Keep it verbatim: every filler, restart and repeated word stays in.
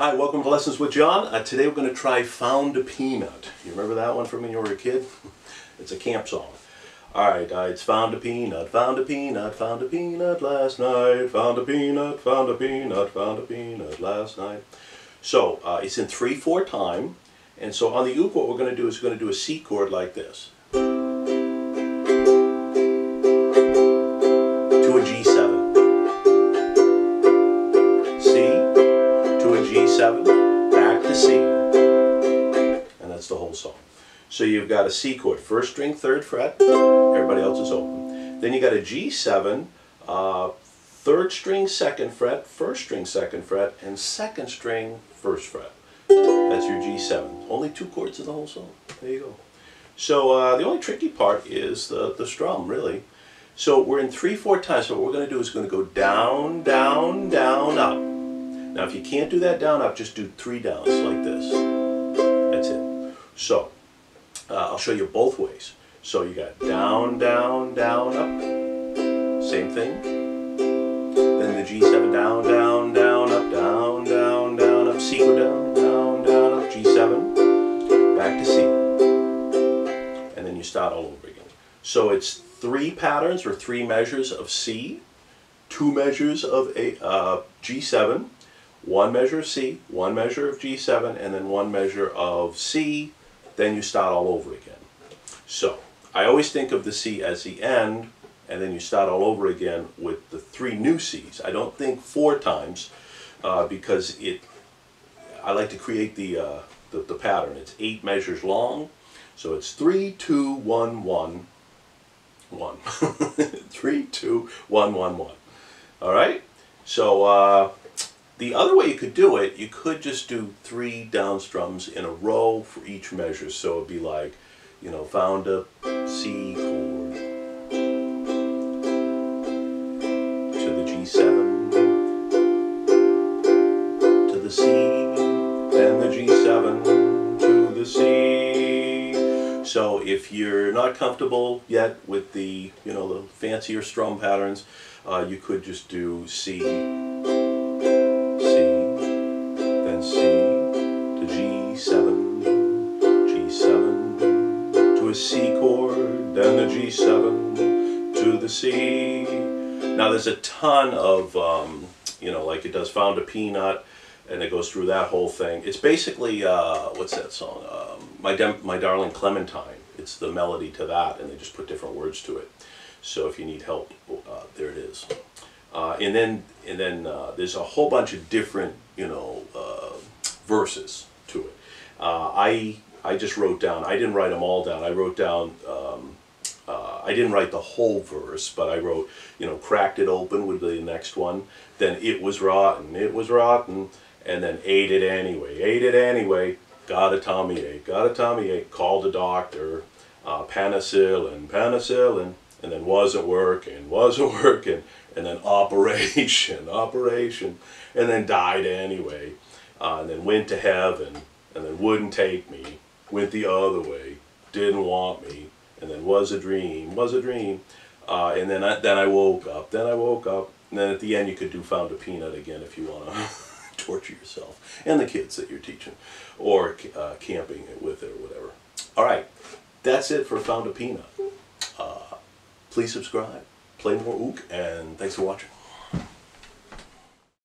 Hi, welcome to Lessons with John. Uh, today we're going to try Found a Peanut. You remember that one from when you were a kid? It's a camp song. Alright, uh, it's found a peanut, found a peanut, found a peanut last night. Found a peanut, found a peanut, found a peanut last night. So, uh, it's in three four time. And so on the uke, what we're going to do is we're going to do a C chord like this. G seven, back to C, and that's the whole song. So you've got a C chord, first string, third fret, everybody else is open. Then you got a G seven, uh, third string, second fret, first string, second fret, and second string, first fret. That's your G seven. Only two chords in the whole song. There you go. So uh, the only tricky part is the, the strum, really. So we're in three four time, so what we're going to do is going to go down, down, down, up. Now if you can't do that down up, just do three downs like this. That's it. So, uh, I'll show you both ways. So you got down, down, down, up. Same thing. Then the G seven, down, down, down, up, down, down, down, up. C go down, down, down, up. G seven, back to C. And then you start all over again. So it's three patterns or three measures of C, two measures of a uh, G seven, one measure of C, one measure of G seven, and then one measure of C, then you start all over again. So, I always think of the C as the end, and then you start all over again with the three new Cs. I don't think four times, uh, because it, I like to create the, uh, the, the pattern. It's eight measures long, so it's three, two, one, one, one. Three, two, one, one, one. Alright? So, uh, the other way you could do it, you could just do three down strums in a row for each measure. So it'd be like, you know, found a C chord to the G seven, to the C, then the G seven, to the C. So if you're not comfortable yet with the, you know, the fancier strum patterns, uh, you could just do C. C to G seven, G seven, to a C chord, then the G seven, to the C. Now there's a ton of, um, you know, like it does Found a Peanut, and it goes through that whole thing. It's basically, uh, what's that song? Um, My Dem- My Darling Clementine. It's the melody to that, and they just put different words to it. So if you need help, uh, there it is. Uh, and then, and then uh, there's a whole bunch of different, you know, uh, verses to it. Uh, I I just wrote down. I didn't write them all down. I wrote down. Um, uh, I didn't write the whole verse, but I wrote, you know, cracked it open with the next one. Then it was rotten. It was rotten. And then ate it anyway. Ate it anyway. Got a tummy ache. Got a tummy ache. Called a doctor. Uh, penicillin. Penicillin. And then wasn't working, wasn't working, and then operation, operation, and then died anyway, uh, and then went to heaven, and then wouldn't take me, went the other way, didn't want me, and then was a dream, was a dream, uh, and then I, then I woke up, then I woke up, and then at the end you could do Found a Peanut again if you want to torture yourself, and the kids that you're teaching, or uh, camping with it or whatever. All right, that's it for Found a Peanut. Uh, Please subscribe, play more ook, and thanks for watching.